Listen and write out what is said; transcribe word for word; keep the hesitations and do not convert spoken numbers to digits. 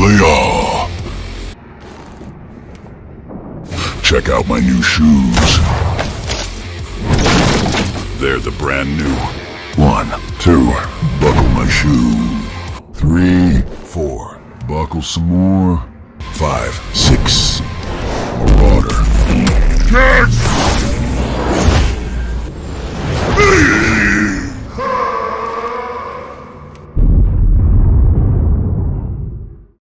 Slayer. Check out my new shoes. They're the brand new. One, two, buckle my shoe. Three, four, buckle some more. Five, six, water. Yes!